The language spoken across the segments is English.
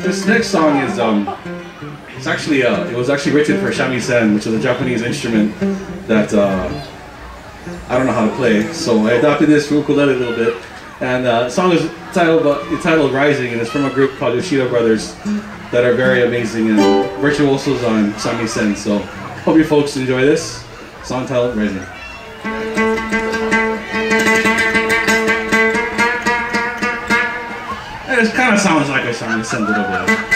This next song is it was actually written for Shamisen, which is a Japanese instrument that I don't know how to play, so I adopted this from ukulele a little bit. And the song is titled Rising, and it's from a group called Yoshida Brothers that are very amazing and virtuosos on Shamisen. So hope you folks enjoy this song titled Rising. It kind of sounds like a Shamisen a little bit.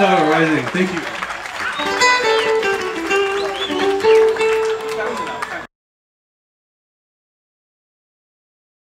Rising. Thank you.